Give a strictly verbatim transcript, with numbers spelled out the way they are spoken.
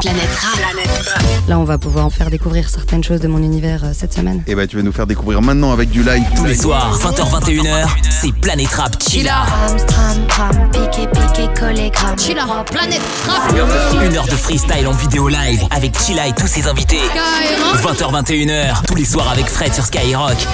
Planète Rap. Là, on va pouvoir en faire découvrir certaines choses de mon univers euh, cette semaine. Et bah, tu vas nous faire découvrir maintenant avec du live. Tous les soirs, vingt heures vingt-et-une heures, c'est Planète Rap. Chilla. Chilla. Planète Rap. Une heure de freestyle en vidéo live avec Chilla et tous ses invités. vingt heures vingt-et-une heures, tous les soirs avec Fred sur Skyrock.